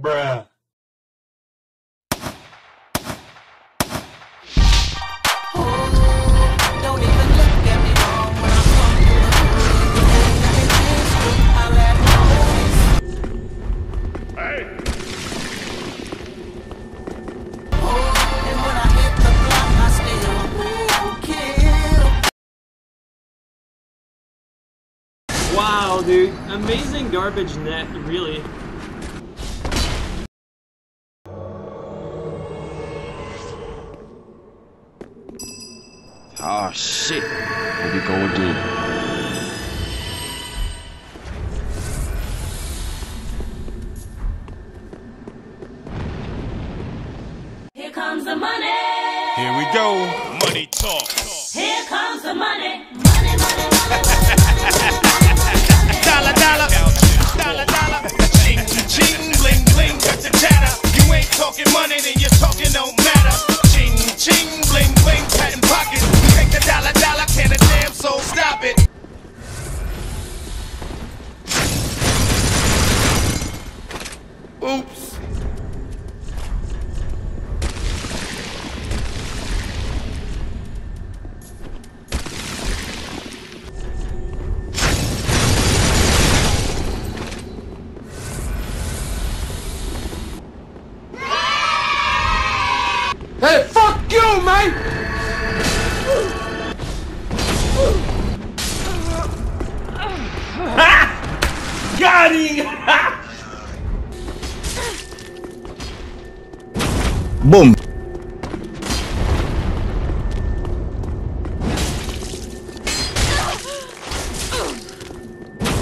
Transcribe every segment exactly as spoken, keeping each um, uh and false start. Bruh. Wow, dude. Amazing garbage net, really. Oh shit. Here we go again. Here comes the money. Here we go. Money talk. Here comes the money. Money, money, money, money. Dollar, dollar, dollar, dollar, ching, ching, bling, bling, cut the chatter. You ain't talking money, then you're talking no matter. Ching, ching, bling, bling, patent pocket. You take the dollar, dollar, can a damn soul stop it? Oops. Hey, fuck you, mate! Ha! Got him! Boom!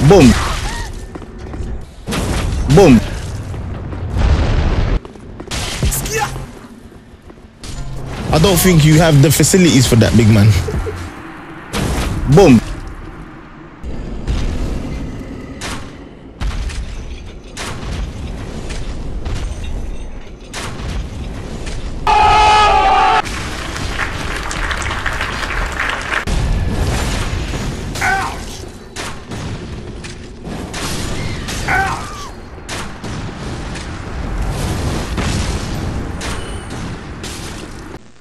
Boom! Boom! I don't think you have the facilities for that, big man. Boom.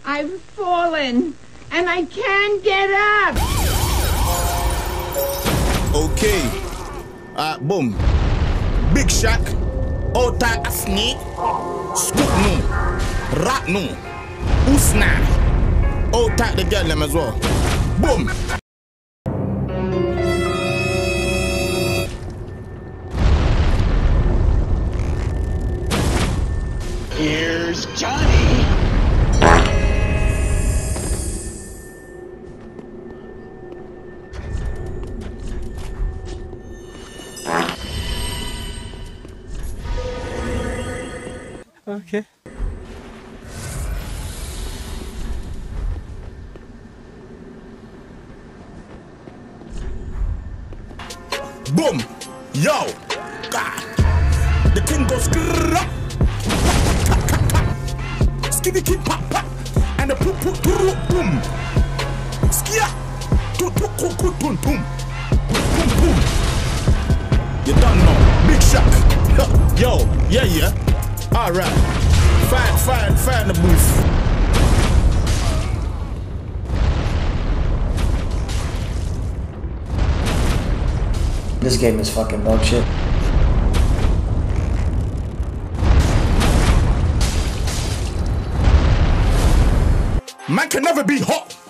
I've fallen, and I can't get up! Okay. Uh, boom. Big Shaq. Ota Asni. Scoop no. Rat no. Usna. Ota the girl them as well. Boom! Here's Johnny! Okay. Boom! Yo! God. The king goes up. Skibby keep pop pop and the poop poop boom. Skia to cook boom boom. Boom boom. You don't know. Big Shaq. Yo, yeah yeah. All right, find, find, find the booth. This game is fucking dog shit. Man can never be hot.